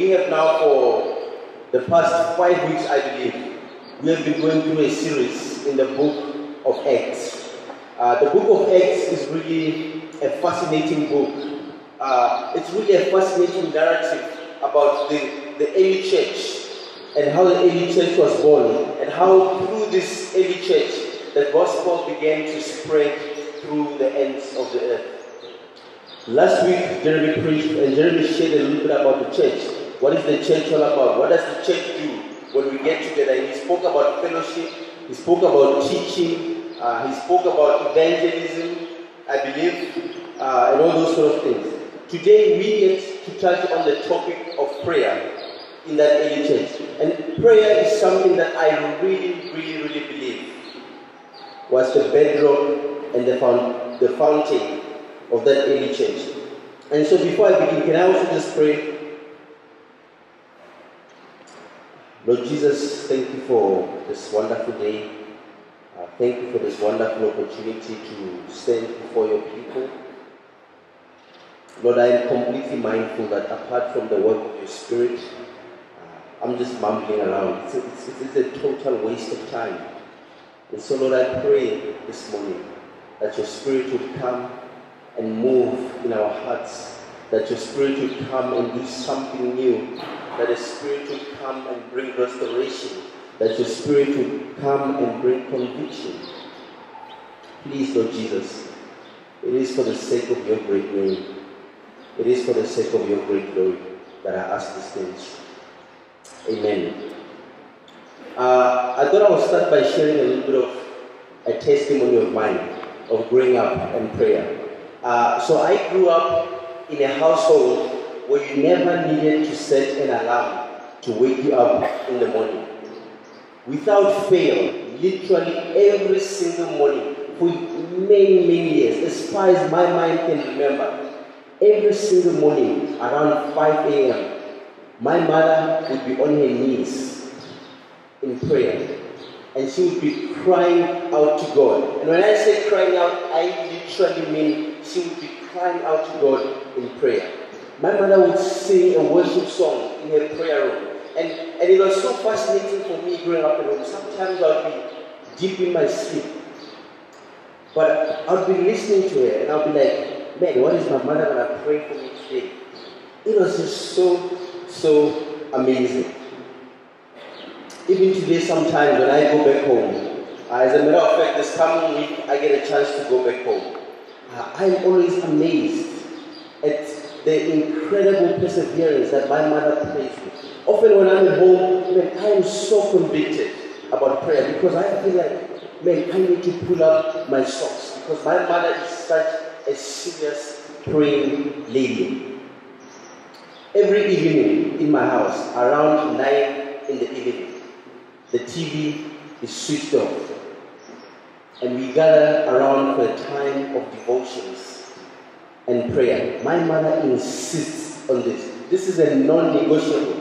We have now, for the past 5 weeks, I believe, we have been going through a series in the book of Acts. The book of Acts is really a fascinating book. It's really a fascinating narrative about the early church and how the early church was born, and how through this early church the gospel began to spread through the ends of the earth. Last week, Jeremy preached, and Jeremy shared a little bit about the church. What is the church all about? What does the church do when we get together? And he spoke about fellowship, he spoke about teaching, he spoke about evangelism, I believe, and all those sort of things. Today we get to touch on the topic of prayer in that early church. And prayer is something that I really believe was the bedrock and the fountain of that early church. And so before I begin, can I also just pray? Lord Jesus, thank you for this wonderful day. Thank you for this wonderful opportunity to stand before your people. Lord, I am completely mindful that apart from the work of your Spirit, I'm just mumbling around. It's a total waste of time. And so, Lord, I pray this morning that your Spirit would come and move in our hearts, that your Spirit would come and do something new, that the Spirit would come and bring restoration, that your Spirit would come and bring conviction. Please, Lord Jesus, it is for the sake of your great name. It is for the sake of your great glory that I ask these things. Amen. I thought I would start by sharing a little bit of a testimony of mine of growing up and prayer. So I grew up in a household where you never needed to set an alarm to wake you up in the morning. Without fail, literally every single morning for many years, as far as my mind can remember, every single morning around 5 a.m., my mother would be on her knees in prayer, and she would be crying out to God. And when I say crying out, I literally mean she would be crying out to God in prayer. My mother would sing a worship song in her prayer room, and it was so fascinating for me growing up in the room. Sometimes I would be deep in my sleep, but I would be listening to her, and I would be like, man, what is my mother going to pray for me today? It was just so amazing. Even today, sometimes when I go back home, as a matter of fact, this coming week, I get a chance to go back home. I'm always amazed at the incredible perseverance that my mother prays with. Often when I'm at home, man, I am so convicted about prayer because I feel like, man, I need to pull up my socks because my mother is such a serious praying lady. Every evening in my house, around 9 in the evening, the TV is switched off, and we gather around for a time of devotions and prayer. My mother insists on this. This is a non-negotiable.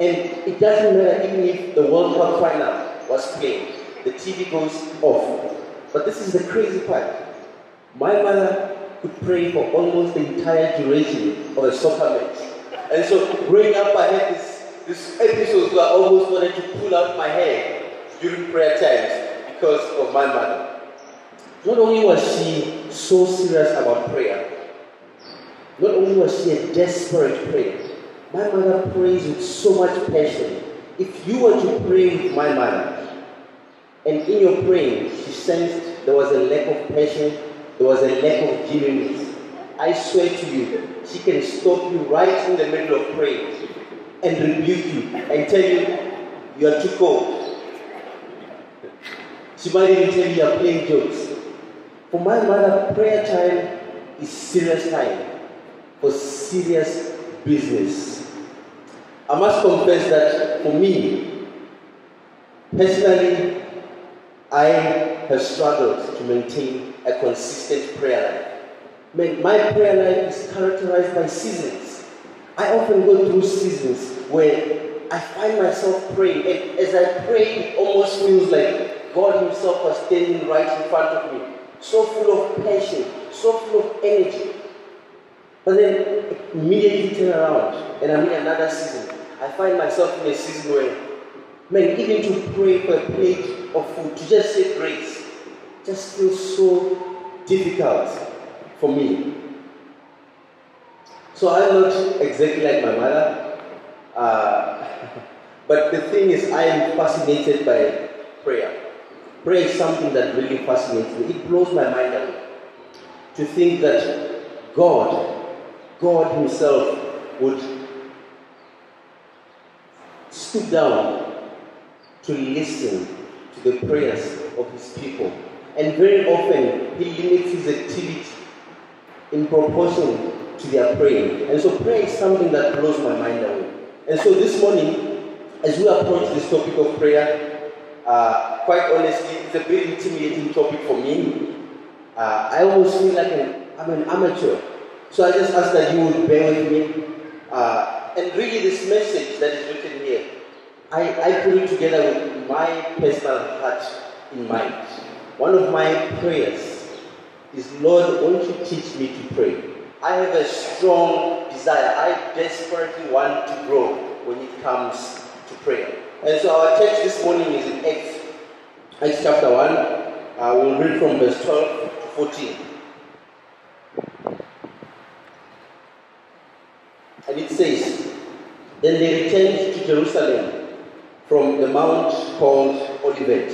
And it doesn't matter even if the World Cup final was playing, the TV goes off. But this is the crazy part. My mother could pray for almost the entire duration of a soccer match. And so growing up, I had this episode where I almost wanted to pull out my hair during prayer times because of my mother. Not only was she so serious about prayer, not only was she a desperate prayer, my mother prays with so much passion. If you were to pray with my mother, and in your praying, she sensed there was a lack of passion, there was a lack of genuineness. I swear to you, she can stop you right in the middle of praying and rebuke you and tell you, you are too cold. She might even tell you you are playing jokes. For my mother, prayer time is serious time for serious business. I must confess that for me, personally, I have struggled to maintain a consistent prayer life. My prayer life is characterized by seasons. I often go through seasons where I find myself praying, and as I pray, it almost feels like God himself was standing right in front of me, so full of passion, so full of energy. But then immediately turn around and I'm in another season. I find myself in a season where, man, even to pray for a plate of food, to just say grace, just feels so difficult for me. So I'm not exactly like my mother, but the thing is, I am fascinated by prayer. Prayer is something that really fascinates me. It blows my mind away. To think that God Himself would stoop down to listen to the prayers of His people. And very often, He limits His activity in proportion to their praying. And so prayer is something that blows my mind away. And so this morning, as we approach this topic of prayer, quite honestly, it's a very intimidating topic for me. I almost feel like I'm an amateur. So I just ask that you would bear with me. And really this message that is written here, I put it together with my personal heart in mind. One of my prayers is, Lord, won't you teach me to pray? I have a strong desire. I desperately want to grow when it comes to prayer. And so our text this morning is in Acts chapter 1. We'll read from verse 12 to 14. And it says, Then they returned to Jerusalem from the mount called Olivet,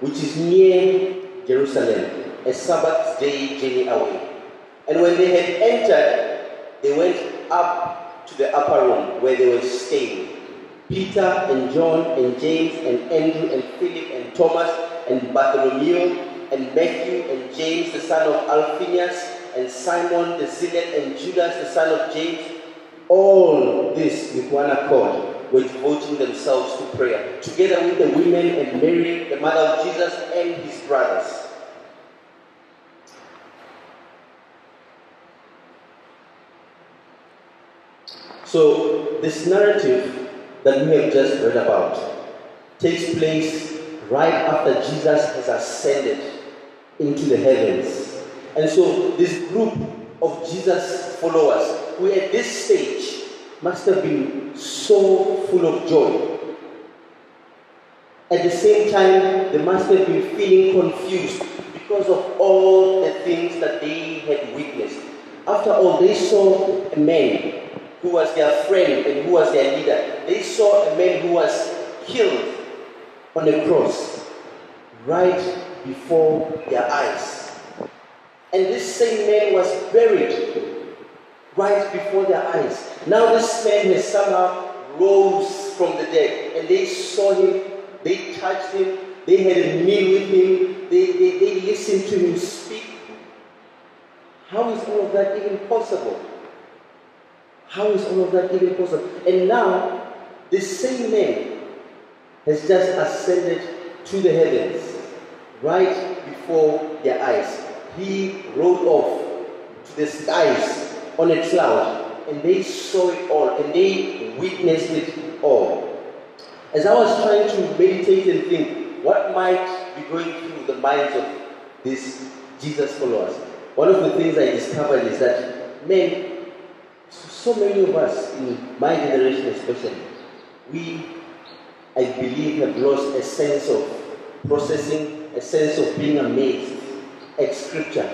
which is near Jerusalem, a Sabbath day journey away. And when they had entered, they went up to the upper room where they were staying. Peter and John and James and Andrew and Philip and Thomas and Bartholomew and Matthew and James the son of Alphaeus and Simon the Zealot and Judas the son of James, all this with one accord were devoting themselves to prayer, together with the women and Mary, the mother of Jesus, and his brothers. So this narrative that we have just read about takes place right after Jesus has ascended into the heavens. And so this group of Jesus followers, who at this stage must have been so full of joy. At the same time, they must have been feeling confused because of all the things that they had witnessed. After all, they saw a man who was their friend and who was their leader. They saw a man who was killed on the cross right before their eyes. And this same man was buried right before their eyes. Now this man has somehow rose from the dead, and they saw him, they touched him, they had a meal with him, they listened to him speak. How is all of that even possible? How is all of that even possible? And now, this same man has just ascended to the heavens, right before their eyes. He rode off to the skies on a cloud, and they saw it all, and they witnessed it all. As I was trying to meditate and think, what might be going through the minds of these Jesus followers? One of the things I discovered is that men, so many of us, in my generation especially, we, I believe, have lost a sense of processing, a sense of being amazed at Scripture.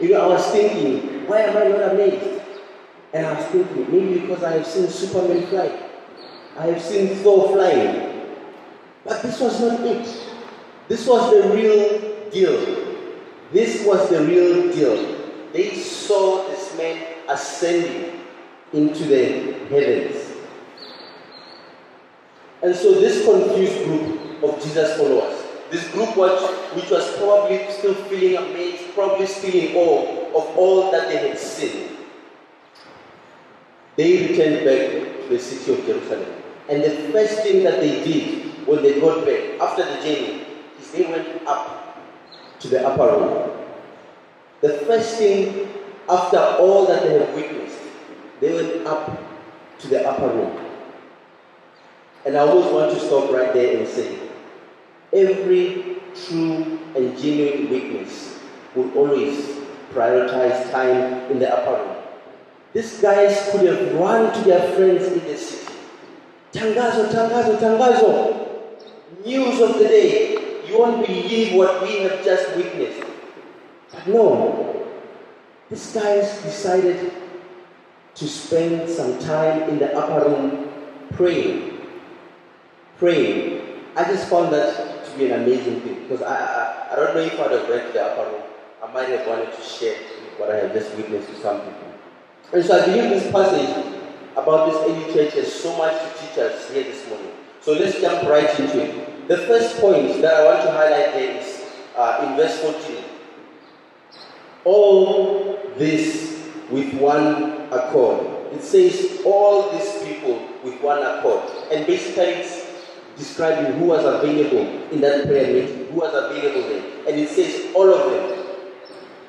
You know, I was thinking, why am I not amazed? And I was thinking, maybe because I have seen Superman fly. I have seen Thor flying. But this was not it. This was the real deal. This was the real deal. They saw this man ascending into the heavens. And so this confused group of Jesus followers, this group which was probably still feeling amazed, probably still in awe of all that they had seen, they returned back to the city of Jerusalem. And the first thing that they did when they got back after the journey is they went up to the upper room. The first thing after all that they have witnessed, they went up to the upper room. And I always want to stop right there and say, every true and genuine witness will always prioritize time in the upper room. These guys could have run to their friends in the city. Tangazo, tangazo, tangazo. News of the day. You won't believe what we have just witnessed. But no. These guys decided to spend some time in the upper room praying. I just found that to be an amazing thing. Because I don't know if I would have went to the upper room. I might have wanted to share what I have just witnessed to some people. And so I believe this passage about this early church has so much to teach us here this morning. So let's jump right into it. The first point that I want to highlight there is in verse 14. All this with one accord. It says all these people with one accord. And basically it's describing who was available in that prayer meeting, who was available there. And it says all of them.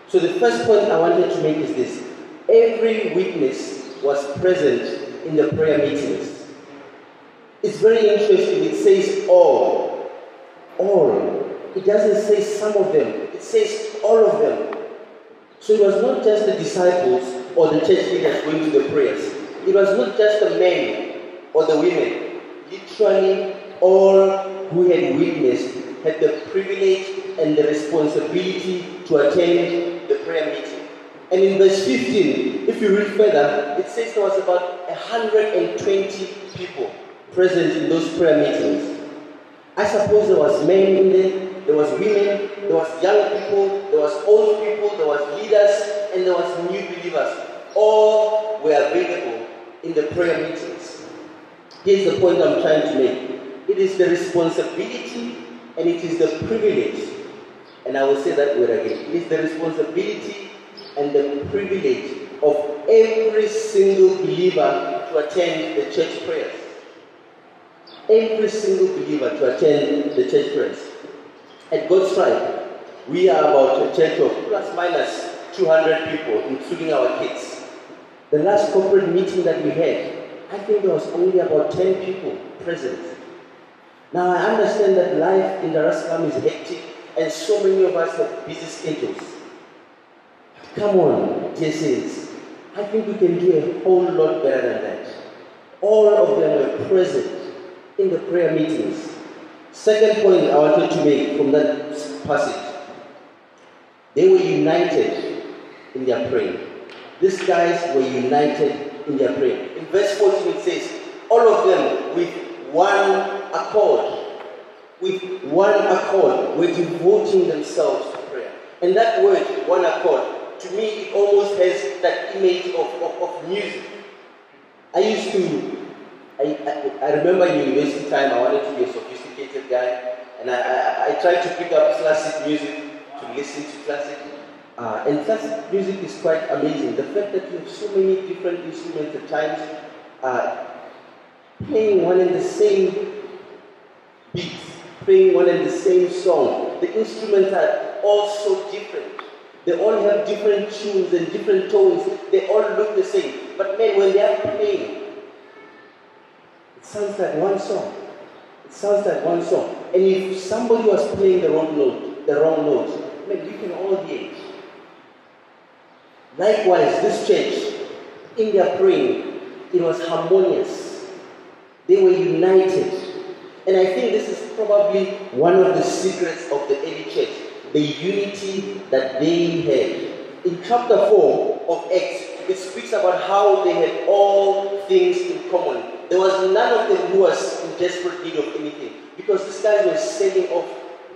So the first point I wanted to make is this. Every witness was present in the prayer meetings. It's very interesting. It says all. All. It doesn't say some of them. It says all of them. So it was not just the disciples or the church leaders going to the prayers. It was not just the men or the women. Literally all who had witnessed had the privilege and the responsibility to attend the prayer meeting. And in verse 15, if you read further, it says there was about 120 people present in those prayer meetings. I suppose there was men in there was women, there was young people, there was old people, there was leaders, and there was new believers. All were available in the prayer meetings. Here's the point I'm trying to make. It is the responsibility and it is the privilege. And I will say that word again. It is the responsibility and the privilege of every single believer to attend the church prayers. Every single believer to attend the church prayers. At God's Tribe, we are about a church of plus minus 200 people, including our kids. The last corporate meeting that we had, I think there was only about 10 people present. Now I understand that life in Dar es Salaam is hectic and so many of us have busy schedules. Come on, dear saints. I think we can do a whole lot better than that. All of them were present in the prayer meetings. Second point I wanted to make from that passage. They were united in their prayer. These guys were united in their prayer. In verse 14 it says, all of them with one accord. With one accord were devoting themselves to prayer. And that word, one accord, to me, it almost has that image of music. I remember in university time, I wanted to be a sophisticated guy, and I tried to pick up classic music, to listen to classic. And classic music is quite amazing. The fact that you have so many different instruments at times, playing one and the same beat, playing one and the same song. The instruments are all so different. They all have different tunes and different tones. They all look the same. But man, when they are playing, it sounds like one song. It sounds like one song. And if somebody was playing the wrong note, man, you can all hear it. Likewise, this church, in their praying, it was harmonious. They were united. And I think this is probably one of the secrets of the early church. The unity that they had. In chapter 4 of Acts, it speaks about how they had all things in common. There was none of them who was in desperate need of anything. Because these guys were selling off,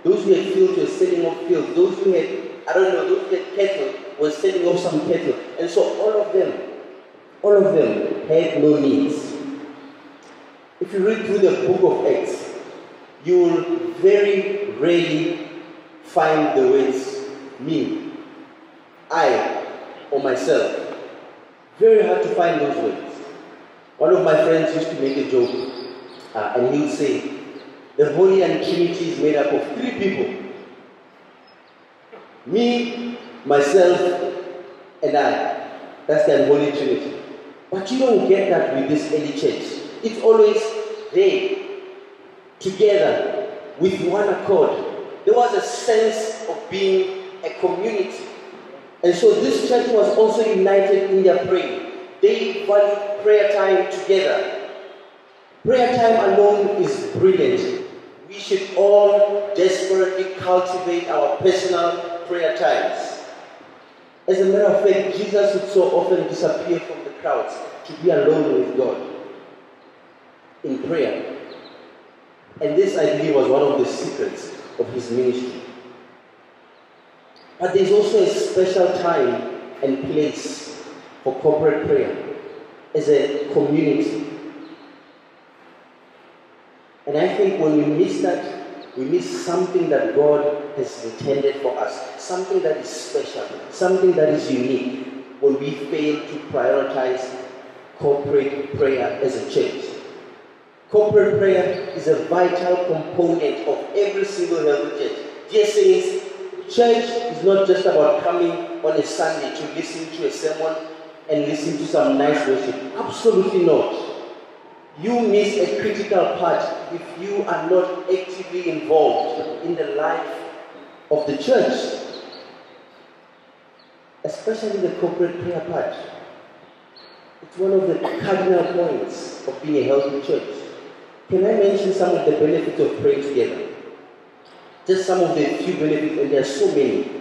those who had fields were selling off fields. Those who had, those who had cattle were selling off some cattle. And so all of them had no needs. If you read through the book of Acts, you will very rarely find the words, me, I, or myself. Very hard to find those words. One of my friends used to make a joke, and he would say, the Holy and Trinity is made up of three people. Me, myself, and I. That's the Holy Trinity. But you don't get that with this early church. It's always they, together, with one accord. There was a sense of being a community. And so this church was also united in their praying. they value prayer time together. Prayer time alone is brilliant. We should all desperately cultivate our personal prayer times. As a matter of fact, Jesus would so often disappear from the crowds to be alone with God in prayer. And this, I believe, was one of the secrets of his ministry. But there's also a special time and place for corporate prayer as a community. And I think when we miss that, we miss something that God has intended for us, something that is special, something that is unique, when we fail to prioritize corporate prayer as a church. Corporate prayer is a vital component of every single healthy church. Dear saints, church is not just about coming on a Sunday to listen to a sermon and listen to some nice worship. Absolutely not. You miss a critical part if you are not actively involved in the life of the church, especially the corporate prayer part. It's one of the cardinal points of being a healthy church. Can I mention some of the benefits of praying together? Just some of the few benefits, and there are so many.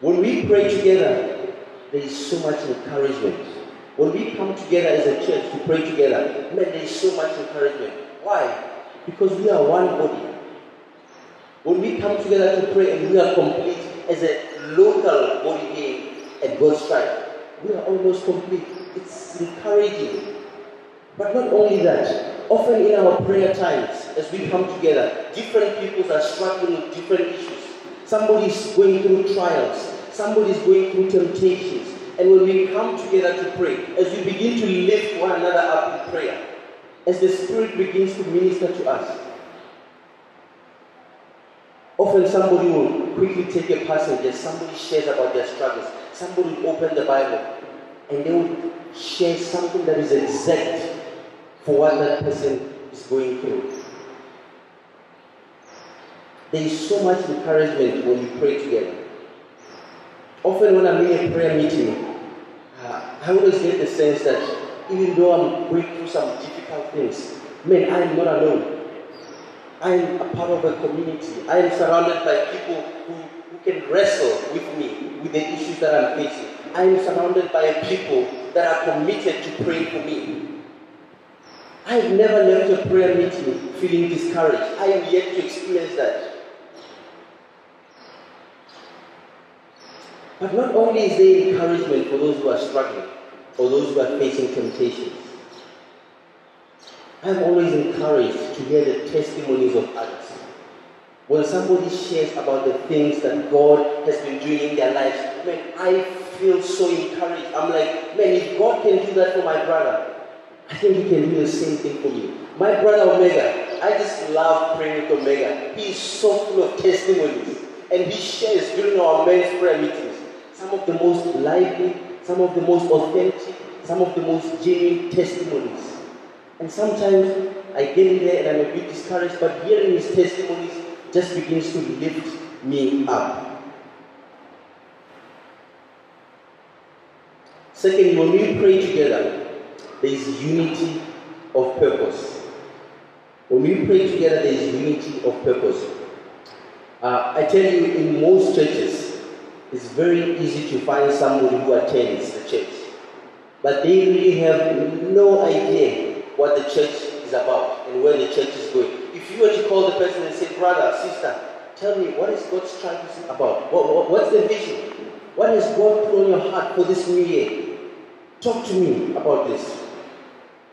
When we pray together, there is so much encouragement. When we come together as a church to pray together, man, there is so much encouragement. Why? Because we are one body. When we come together to pray and we are complete as a local body here at God's Tribe, we are almost complete. It's encouraging. But not only that, often in our prayer times, as we come together, different people are struggling with different issues. Somebody is going through trials. Somebody is going through temptations. And when we come together to pray, as we begin to lift one another up in prayer, as the Spirit begins to minister to us, often somebody will quickly take a passage, somebody shares about their struggles, somebody will open the Bible, and they will share something that is exact for what that person is going through. There is so much encouragement when we pray together. Often when I'm in a prayer meeting, I always get the sense that even though I'm going through some difficult things, man, I am not alone. I am a part of a community. I am surrounded by people who can wrestle with me, with the issues that I'm facing. I am surrounded by people that are committed to praying for me. I've never left a prayer meeting feeling discouraged. I am yet to experience that. But not only is there encouragement for those who are struggling or those who are facing temptations, I'm always encouraged to hear the testimonies of others. When somebody shares about the things that God has been doing in their lives, man, I feel so encouraged. I'm like, man, if God can do that for my brother, I think he can do the same thing for me. My brother Omega, I just love praying with Omega. He is so full of testimonies. And he shares during our men's prayer meetings some of the most lively, some of the most authentic, some of the most genuine testimonies. And sometimes I get in there and I'm a bit discouraged, but hearing his testimonies just begins to lift me up. Secondly, when we pray together, there is unity of purpose. When we pray together, there is unity of purpose. I tell you, in most churches, it's very easy to find somebody who attends the church, but they really have no idea what the church is about and where the church is going. If you were to call the person and say, brother, sister, tell me, what is God's Tribe about? What's the vision? What has God put on your heart for this new year? Talk to me about this.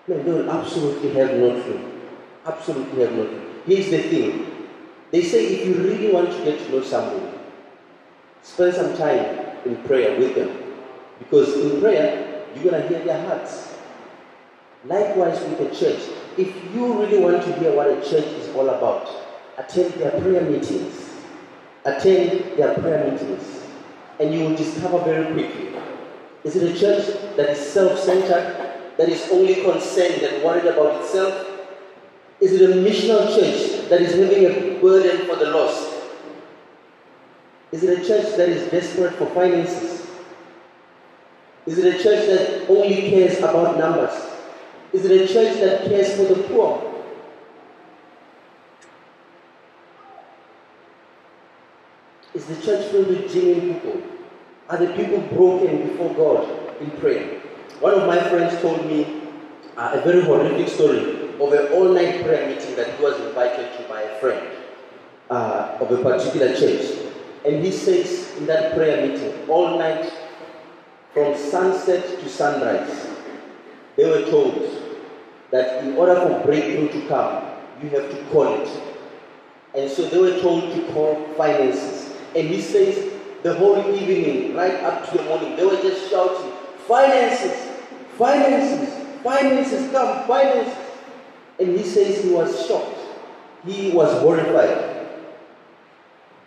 No, they will absolutely have no clue. Absolutely have no clue. Here's the thing. They say if you really want to get to know somebody, spend some time in prayer with them. Because in prayer, you're going to hear their hearts. Likewise with the church. If you really want to hear what a church is all about, attend their prayer meetings. Attend their prayer meetings. And you will discover very quickly. Is it a church that is self-centered? That is only concerned and worried about itself? Is it a missional church that is having a burden for the lost? Is it a church that is desperate for finances? Is it a church that only cares about numbers? Is it a church that cares for the poor? Is the church filled with genuine people? Are the people broken before God in prayer? One of my friends told me a very horrific story of an all-night prayer meeting that he was invited to by a friend of a particular church. And he says in that prayer meeting, all night, from sunset to sunrise, they were told that in order for breakthrough to come, you have to call it. And so they were told to call finances. And he says the whole evening, right up to the morning, they were just shouting, finances, finances, finances, come, finances. And he says he was shocked. He was horrified.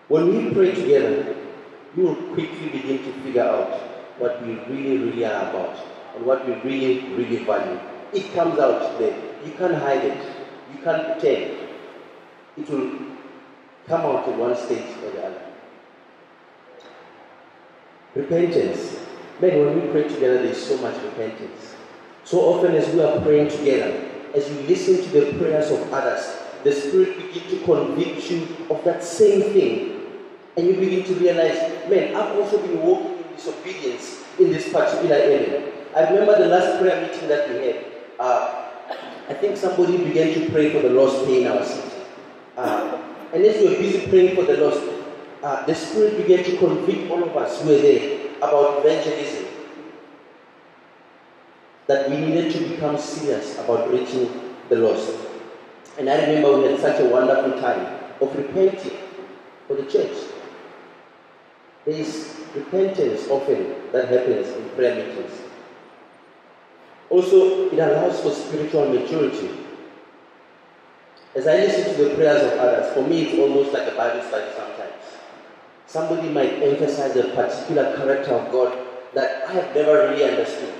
When we pray together, you will quickly begin to figure out what we really, really are about and what we really, really value. It comes out there. You can't hide it. You can't pretend. It will come out in one stage or the other. Repentance. Man, when we pray together, there's so much repentance. So often as we are praying together, as you listen to the prayers of others, the Spirit begins to convict you of that same thing. And you begin to realize, man, I've also been walking in disobedience in this particular area. I remember the last prayer meeting that we had. I think somebody began to pray for the lost here in our city. And as we were busy praying for the lost, the Spirit began to convict all of us who were there about evangelism. That we needed to become serious about reaching the lost. And I remember we had such a wonderful time of repenting for the church. There is repentance often that happens in prayer meetings. Also, it allows for spiritual maturity. As I listen to the prayers of others, for me it's almost like a Bible study sometimes. Somebody might emphasize a particular character of God that I have never really understood.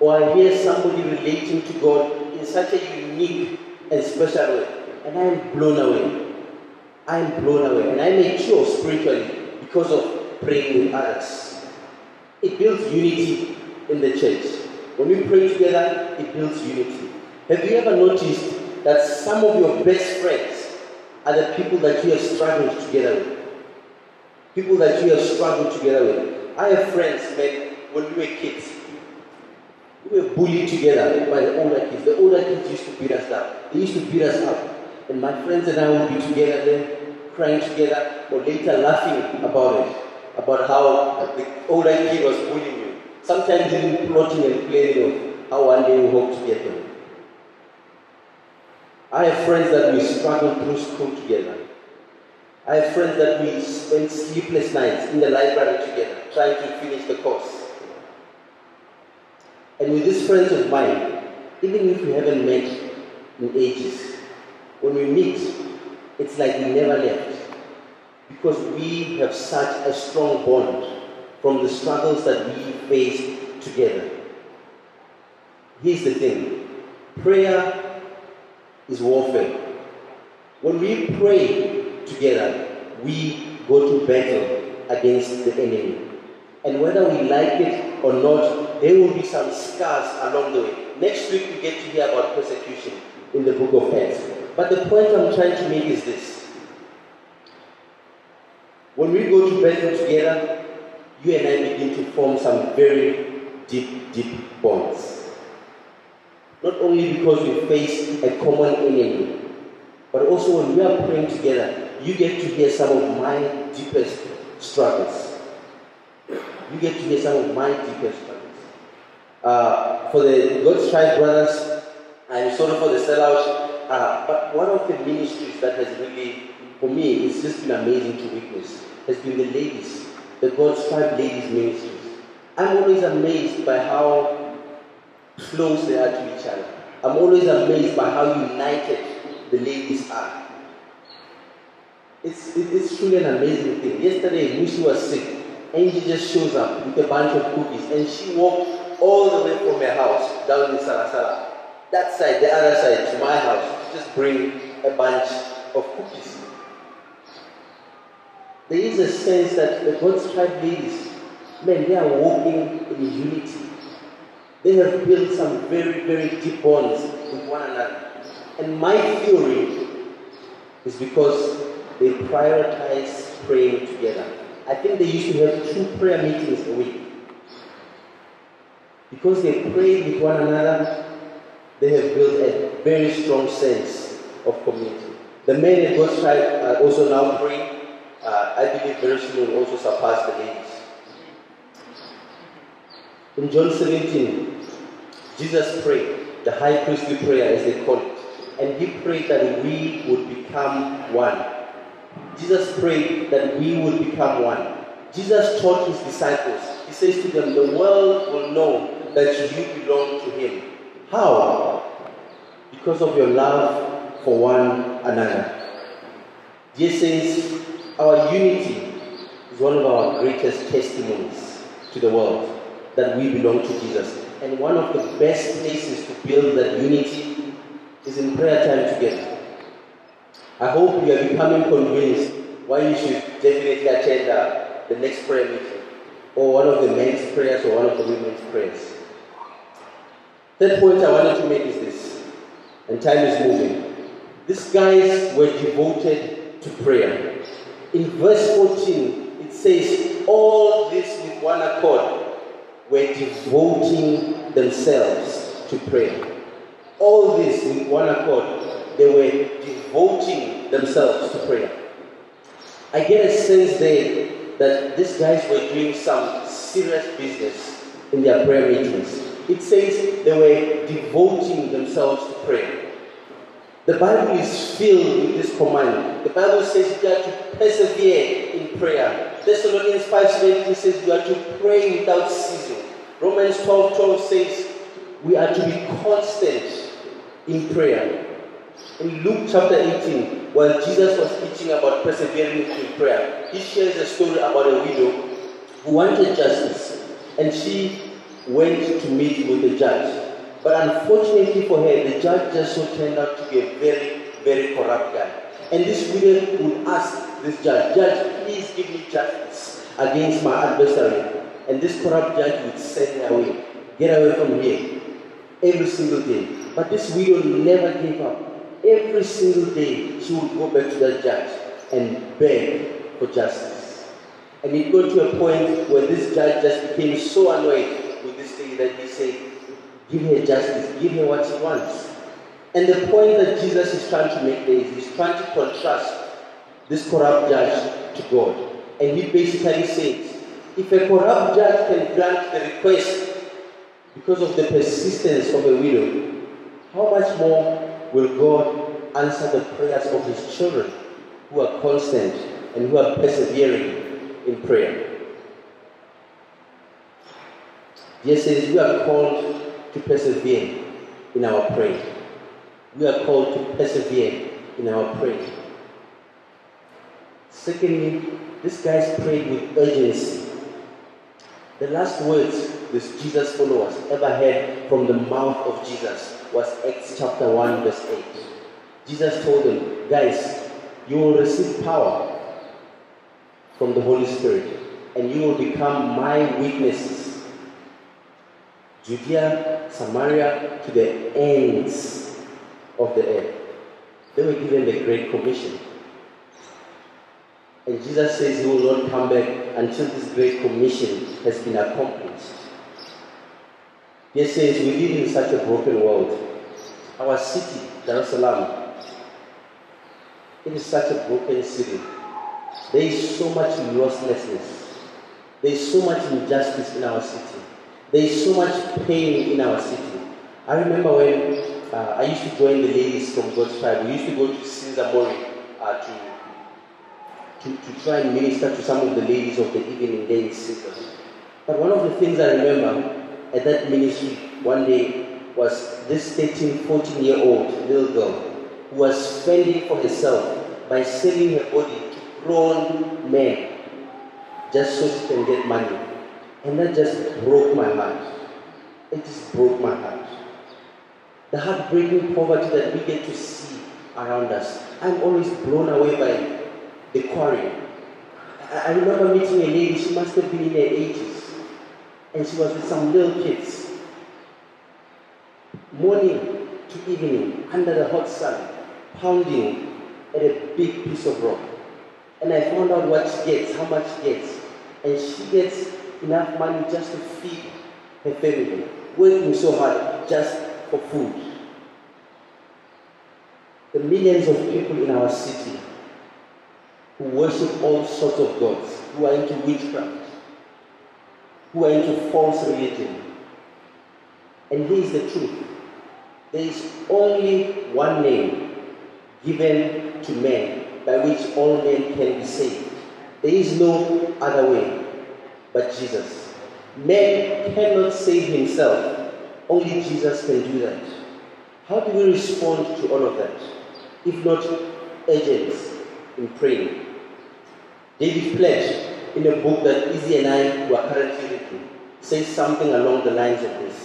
Or I hear somebody relating to God in such a unique and special way. And I am blown away. I am blown away. And I mature spiritually because of praying with others. It builds unity in the church. When we pray together, it builds unity. Have you ever noticed that some of your best friends are the people that you have struggled together with? People that you have struggled together with. I have friends, man, when we were kids. We were bullied together by the older kids. The older kids used to beat us up. They used to beat us up. And my friends and I would be together then, crying together, or later laughing about it, about how the older kid was bullying you. Sometimes even plotting and planning of how one day we hope to get them. I have friends that we struggled through school together. I have friends that we spent sleepless nights in the library together, trying to finish the course. And with these friends of mine, even if we haven't met in ages, when we meet, it's like we never left. Because we have such a strong bond from the struggles that we faced together. Here's the thing. Prayer is warfare. When we pray together, we go to battle against the enemy. And whether we like it or not, there will be some scars along the way. Next week we get to hear about persecution in the book of Acts. But the point I'm trying to make is this. When we go to battle together, you and I begin to form some very deep, deep bonds. Not only because we face a common enemy, but also when we are praying together, you get to hear some of my deepest struggles. You get to hear some of my deepest struggles. For the God's Tribe brothers, I'm sorry for the sellout, but one of the ministries that has really, for me, it's just been amazing to witness, has been the ladies, the God's Tribe ladies ministries. I'm always amazed by how close they are to each other. I'm always amazed by how united the ladies are. It's truly an amazing thing. Yesterday, Lucy was sick. Angie just shows up with a bunch of cookies, and she walked all the way from her house down in Sarasa, that side, the other side, to my house, to just bring a bunch of cookies. There is a sense that the God's Tribe ladies, man, they are walking in unity. They have built some very, very deep bonds with one another. And my theory is because they prioritize praying together. I think they used to have 2 prayer meetings a week. Because they pray with one another, they have built a very strong sense of community. The men at God's Tribe are also now praying. I believe very soon will also surpass the ladies. In John 17, Jesus prayed, the high priestly prayer as they call it. And he prayed that we would become one. Jesus prayed that we would become one. Jesus taught his disciples. He says to them, the world will know that you belong to him. How? Because of your love for one another. Dear saints, our unity is one of our greatest testimonies to the world that we belong to Jesus. And one of the best places to build that unity is in prayer time together. I hope you are becoming convinced why you should definitely attend the next prayer meeting, or one of the men's prayers, or one of the women's prayers. Third point I wanted to make is this, and time is moving. These guys were devoted to prayer. In verse 14, it says, all this with one accord were devoting themselves to prayer. All this with one accord, they were devoting themselves to prayer. I get a sense there that these guys were doing some serious business in their prayer meetings. It says they were devoting themselves to prayer. The Bible is filled with this command. The Bible says we are to persevere in prayer. Thessalonians 5:17 says we are to pray without ceasing. Romans 12:12 says we are to be constant in prayer. In Luke chapter 18, while Jesus was teaching about persevering in prayer, he shares a story about a widow who wanted justice, and she went to meet with the judge. But unfortunately for her, the judge just so turned out to be a very, very corrupt guy. And this widow would ask this judge, "Judge, please give me justice against my adversary." And this corrupt judge would send her away. Get away from here. Every single day. But this widow never gave up. Every single day, she would go back to that judge and beg for justice. And it got to a point where this judge just became so annoyed with this thing that he said, give her justice, give her what she wants. And the point that Jesus is trying to make there is he's trying to contrast this corrupt judge to God. And he basically says, if a corrupt judge can grant the request because of the persistence of a widow, how much more will God answer the prayers of his children who are constant and who are persevering in prayer? Yes, we are called to persevere in our prayer. We are called to persevere in our prayer. Secondly, these guys prayed with urgency. The last words this Jesus followers ever heard from the mouth of Jesus was Acts chapter 1 verse 8. Jesus told them, guys, you will receive power from the Holy Spirit and you will become my witnesses. Judea, Samaria, to the ends of the earth. They were given the Great Commission. And Jesus says he will not come back until this Great Commission has been accomplished. He says, we live in such a broken world. Our city, Dar es Salaam, it is such a broken city. There is so much lawlessness. There is so much injustice in our city. There is so much pain in our city. I remember when I used to join the ladies from God's Tribe. We used to go to Sinsabore to try and minister to some of the ladies of the evening there in Sinsabore. But one of the things I remember at that ministry one day was this 13, 14-year-old little girl who was fending for herself by selling her body to grown men just so she can get money. And that just broke my heart. It just broke my heart. The heartbreaking poverty that we get to see around us. I'm always blown away by the quarry. I remember meeting a lady, she must have been in her 80s. And she was with some little kids. morning to evening under the hot sun, pounding at a big piece of rock. And I found out what she gets, how much she gets. And she gets enough money just to feed her family, working so hard just for food. The millions of people in our city who worship all sorts of gods, who are into witchcraft, who are into false religion. And here is the truth. There is only one name given to man by which all men can be saved. There is no other way but Jesus. Man cannot save himself. Only Jesus can do that. How do we respond to all of that? If not urgent in praying. David Platt, in a book that Izzy and I were currently reading, says something along the lines of this.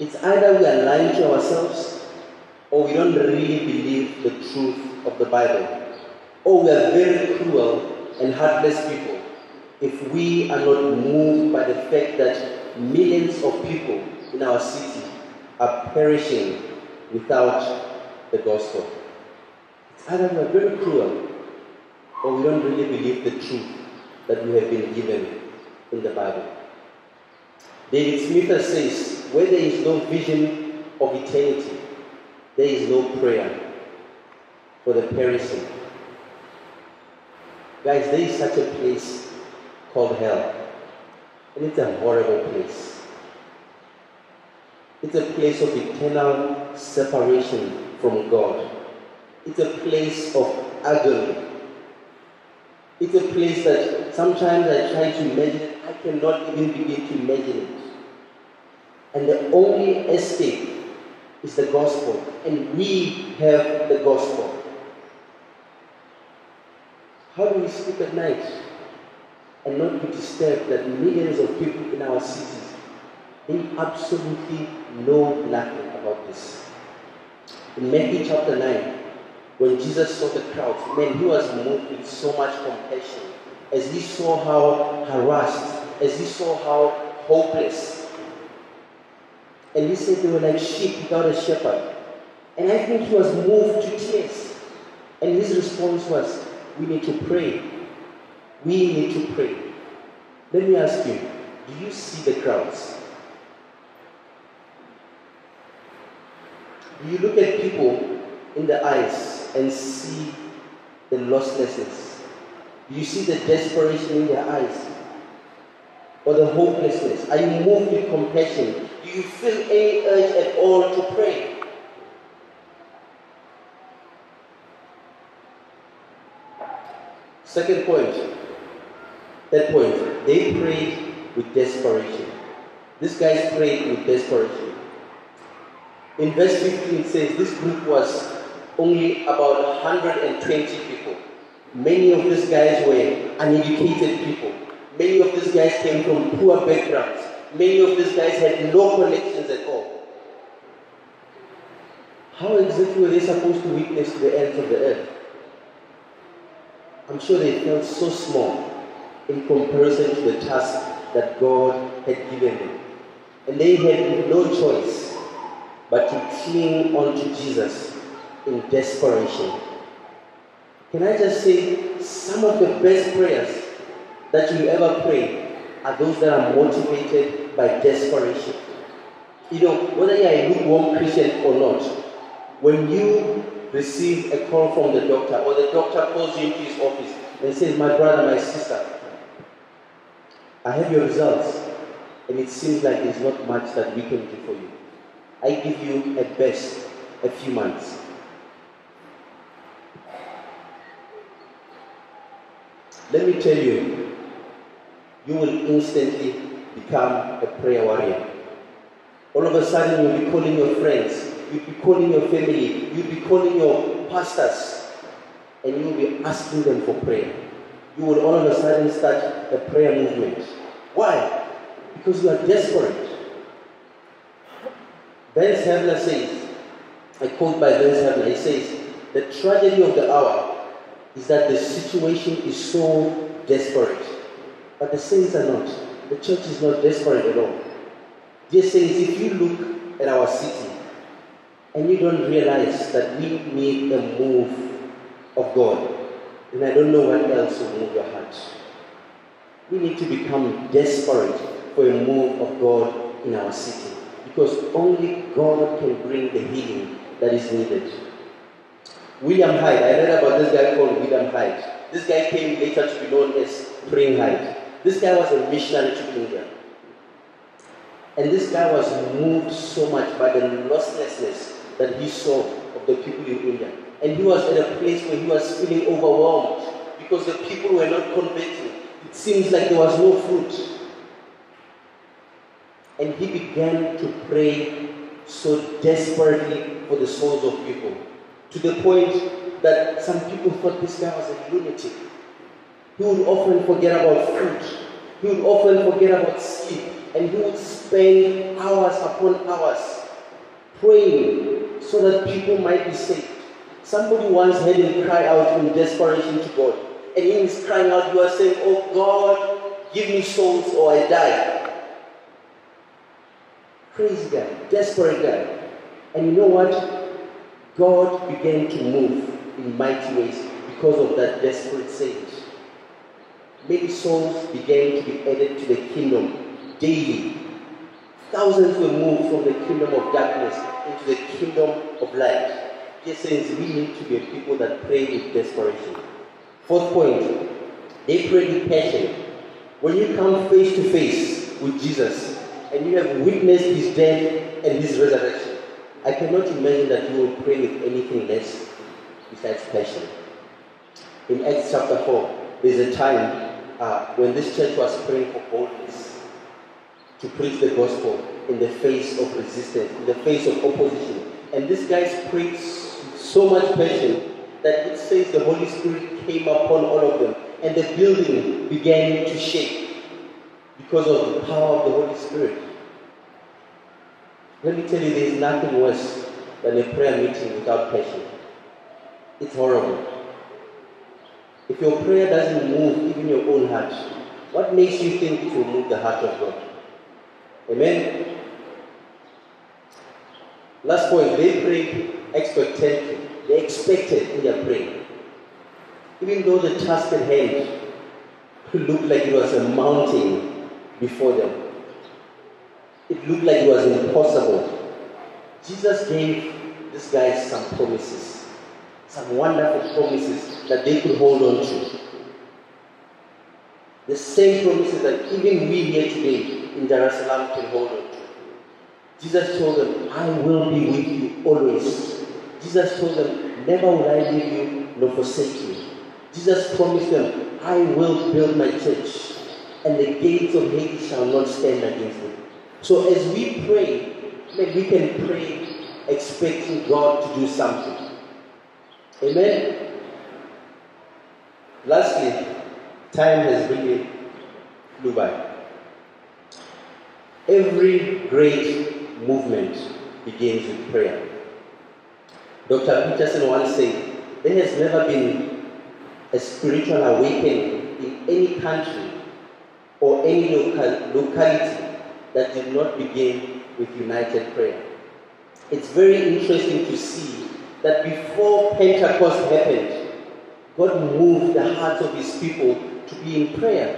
It's either we are lying to ourselves, or we don't really believe the truth of the Bible, or we are very cruel and heartless people if we are not moved by the fact that millions of people in our city are perishing without the gospel. It's either we are very cruel, or we don't really believe the truth that we have been given in the Bible. David Smith says, where there is no vision of eternity, there is no prayer for the perishing. Guys, there is such a place called hell. And it's a horrible place. It's a place of eternal separation from God. It's a place of agony. It's a place that sometimes I try to imagine, I cannot even begin to imagine it. And the only escape is the gospel. And we have the gospel. How do we sleep at night and not be disturbed that millions of people in our cities, they absolutely know nothing about this? In Matthew chapter 9, when Jesus saw the crowds, man, he was moved with so much compassion as he saw how harassed, as he saw how hopeless. And he said they were like sheep without a shepherd. And I think he was moved to tears. And his response was, we need to pray. We need to pray. Let me ask you, do you see the crowds? Do you look at people in the eyes and see the lostnessness? Do you see the desperation in their eyes? Or the hopelessness? Are you moved with compassion? Do you feel any urge at all to pray? Second point, third point, they prayed with desperation. These guys prayed with desperation. In verse 15 it says this group was only about 120 people. Many of these guys were uneducated people. Many of these guys came from poor backgrounds. Many of these guys had no connections at all. How exactly were they supposed to witness to the ends of the earth? I'm sure they felt so small in comparison to the task that God had given them. And they had no choice but to cling on to Jesus in desperation. Can I just say, some of the best prayers that you ever pray are those that are motivated by desperation. You know, whether you are a lukewarm Christian or not, when you receive a call from the doctor, or the doctor calls you into his office and says, my brother, my sister, I have your results, and it seems like there's not much that we can do for you. I give you at best a few months. Let me tell you, you will instantly become a prayer warrior. All of a sudden, you'll be calling your friends, you'll be calling your family, you'll be calling your pastors, and you'll be asking them for prayer. You will all of a sudden start a prayer movement. Why? Because you are desperate. Ben Shepherd says, I quote by Ben Shepherd, he says, the tragedy of the hour is that the situation is so desperate. But the saints are not. The church is not desperate at all. Dear saints, if you look in our city, and you don't realize that we need a move of God. And I don't know what else will move your heart. We need to become desperate for a move of God in our city, because only God can bring the healing that is needed. William Hyde, I read about this guy called William Hyde. This guy came later to be known as Praying Hyde. This guy was a missionary to India. And this guy was moved so much by the losslessness that he saw of the people in India. And he was at a place where he was feeling overwhelmed because the people were not converting. It seems like there was no fruit. And he began to pray so desperately for the souls of people, to the point that some people thought this guy was a lunatic. He would often forget about food. He would often forget about sleep. And he would spend hours upon hours praying so that people might be saved. Somebody once heard him cry out in desperation to God. And in his crying out, he was saying, "Oh God, give me souls or I die." Crazy guy, desperate guy. And you know what? God began to move in mighty ways because of that desperate saint. Many souls began to be added to the kingdom daily. Thousands were moved from the kingdom of darkness into the kingdom of light. Dear saints, we need to be a people that pray with desperation. Fourth point, they pray with passion. When you come face to face with Jesus and you have witnessed his death and his resurrection, I cannot imagine that you will pray with anything less besides passion. In Acts chapter 4, there's a time when this church was praying for boldness to preach the gospel in the face of resistance, in the face of opposition. And this guy prayed so much passion that it says the Holy Spirit came upon all of them and the building began to shake because of the power of the Holy Spirit. Let me tell you, there is nothing worse than a prayer meeting without passion. It's horrible. If your prayer doesn't move even your own heart, what makes you think it will move the heart of God? Amen? Last point, they prayed expectantly. They expected in their prayer. Even though the task at hand looked like it was a mountain before them, it looked like it was impossible, Jesus gave these guys some promises, some wonderful promises that they could hold on to. The same promises that even we here today in Dar es Salaam can hold on to. Jesus told them, "I will be with you always." Jesus told them, "Never will I leave you nor forsake you." Jesus promised them, "I will build my church, and the gates of Hades shall not stand against me." So as we pray, we can pray expecting God to do something. Amen? Lastly, time has really flew by. Every great movement begins with prayer. Dr. Peterson once said, "There has never been a spiritual awakening in any country or any locality that did not begin with united prayer." It's very interesting to see that before Pentecost happened, God moved the hearts of his people to be in prayer.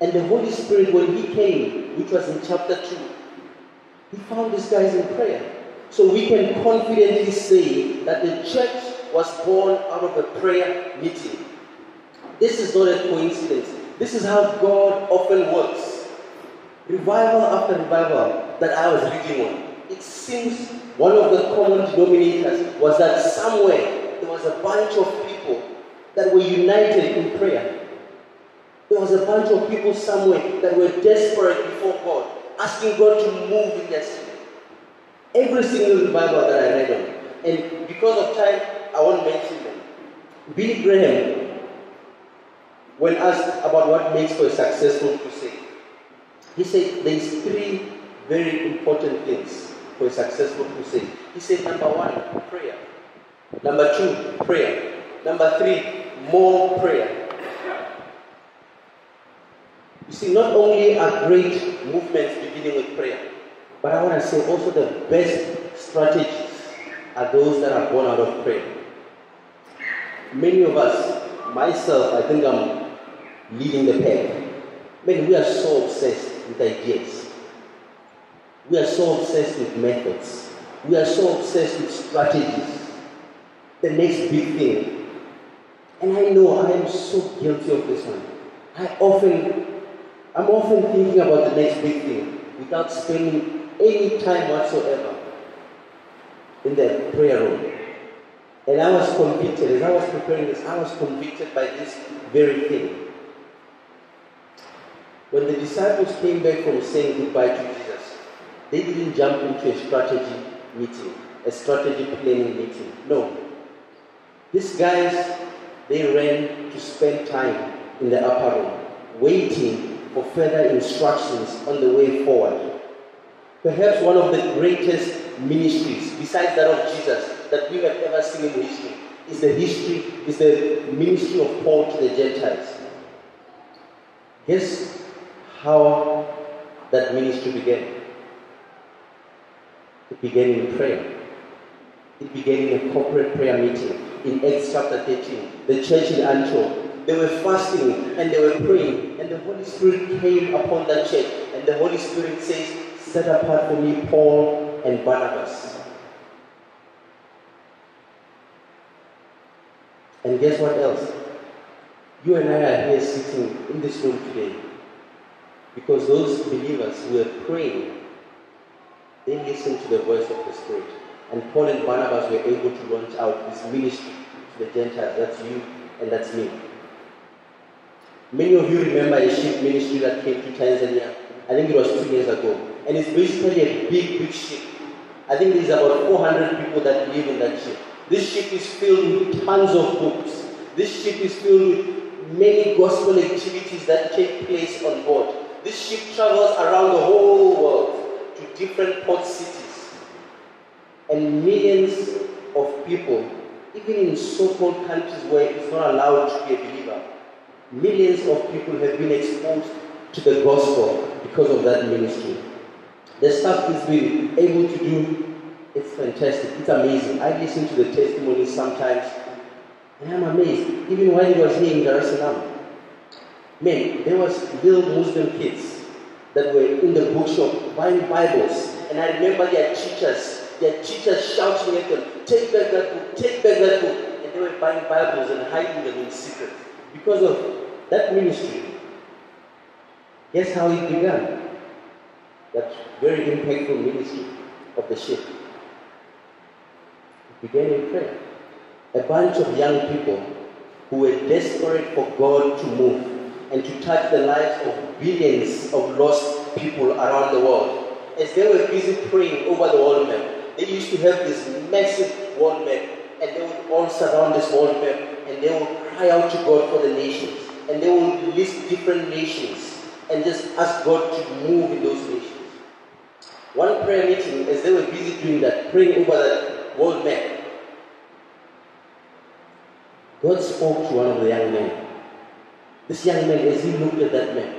And the Holy Spirit, when he came, which was in chapter 2, he found these guys in prayer. So we can confidently say that the church was born out of a prayer meeting. This is not a coincidence. This is how God often works. Revival after revival that I was reading on, it seems one of the common denominators was that somewhere there was a bunch of people that were united in prayer. There was a bunch of people somewhere that were desperate before God, asking God to move in their city. Every single revival that I read on, and because of time, I won't mention them. Billy Graham, when asked about what makes for a successful crusade, he said there is three very important things for a successful crusade. He said, number one, prayer. Number two, prayer. Number three, more prayer. You see, not only are great movements beginning with prayer, But I want to say also the best strategies are those that are born out of prayer. Many of us, myself, I think I'm leading the pack. Man, we are so obsessed with ideas. We are so obsessed with methods. We are so obsessed with strategies. The next big thing. And I know I am so guilty of this one. I'm often thinking about the next big thing without spending any time whatsoever in the prayer room. And I was convicted, as I was preparing this, I was convicted by this very thing. When the disciples came back from saying goodbye to Jesus, they didn't jump into a strategy meeting, a strategy planning meeting. No. These guys, they ran to spend time in the upper room, waiting for further instructions on the way forward. Perhaps one of the greatest ministries, besides that of Jesus, that we have ever seen in history, is the ministry of Paul to the Gentiles. Guess how that ministry began? It began in prayer. It began in a corporate prayer meeting. In Acts chapter 13, the church in Antioch, they were fasting and they were praying, and the Holy Spirit came upon that church, and the Holy Spirit says, "Set apart for me Paul and Barnabas." And guess what else? You and I are here sitting in this room today because those believers who were praying, they listened to the voice of the Spirit. And Paul and Barnabas were able to launch out this ministry to the Gentiles. That's you and that's me. Many of you remember a ship ministry that came to Tanzania. I think it was 2 years ago. And it's basically a big, big ship. I think there's about 400 people that live in that ship. This ship is filled with tons of books. This ship is filled with many gospel activities that take place on board. This ship travels around the whole world to different port cities. And millions of people, even in so-called countries where it's not allowed to be a believer, millions of people have been exposed to the gospel because of that ministry. The stuff he's been able to do, it's fantastic, it's amazing. I listen to the testimonies sometimes, and I'm amazed. Even when he was here in Dar es Salaam, man, there was little Muslim kids that were in the bookshop buying Bibles. And I remember their teachers shouting at them, "Take back that book, take back that book." And they were buying Bibles and hiding them in secret because of that ministry. Guess how it began? That very impactful ministry of the ship. It began in prayer. A bunch of young people who were desperate for God to move and to touch the lives of billions of lost people around the world. As they were busy praying over the world map, they used to have this massive world map, and they would all surround this world map, and they would cry out to God for the nations, and they would list different nations and just ask God to move in those nations. One prayer meeting, as they were busy doing that, praying over that world map, God spoke to one of the young men. This young man, as he looked at that map,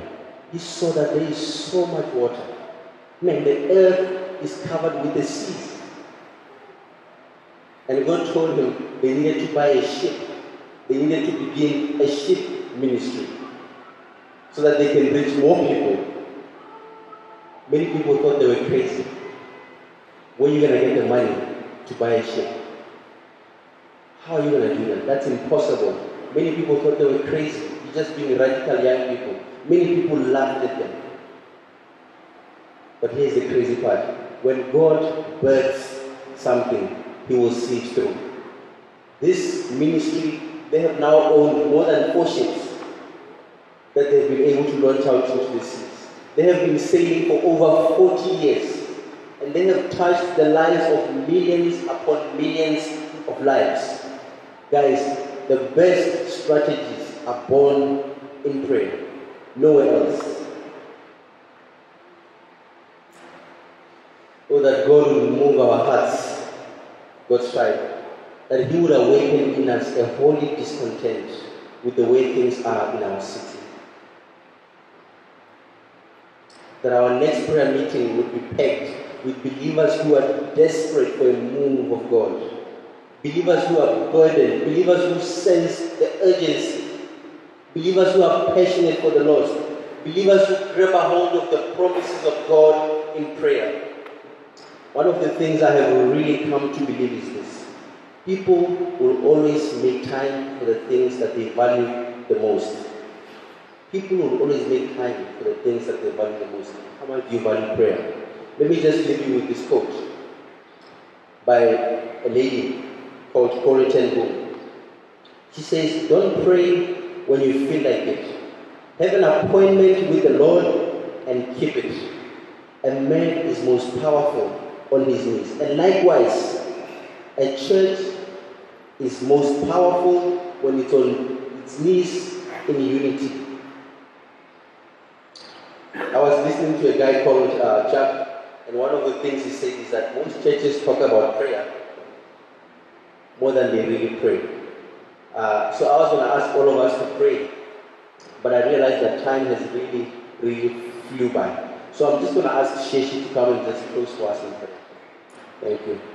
he saw that there is so much water. Man, the earth is covered with the seas. And God told him they needed to buy a ship. They needed to begin a ship ministry so that they can reach more people. Many people thought they were crazy. Where are you going to get the money to buy a ship? How are you going to do that? That's impossible. Many people thought they were crazy. You're just being radical young people. Many people laughed at them. But here's the crazy part. When God births something, He will see it through. This ministry, they have now owned more than 4 ships that they've been able to launch out into the seas. They have been sailing for over 40 years. And they have touched the lives of millions upon millions of lives. Guys, the best strategies are born in prayer, nowhere else. Oh, that God would move our hearts, God's Tribe, that He would awaken in us a holy discontent with the way things are in our city. That our next prayer meeting would be packed with believers who are desperate for a move of God. Believers who are burdened. Believers who sense the urgency. Believers who are passionate for the lost. Believers who grab a hold of the promises of God in prayer. One of the things I have really come to believe is this. People will always make time for the things that they value the most. People will always make time for the things that they value the most. How much do you value prayer? Let me just leave you with this quote by a lady called Corrie Ten Boom. She says, "Don't pray when you feel like it. Have an appointment with the Lord and keep it. A man is most powerful on his knees. And likewise, a church is most powerful when it's on its knees in unity." I was listening to a guy called Chuck, and one of the things he said is that most churches talk about prayer more than they really pray. So I was going to ask all of us to pray, but I realized that time has really, really flew by. So I'm just going to ask Sheshi to come and just close to us in prayer. Thank you.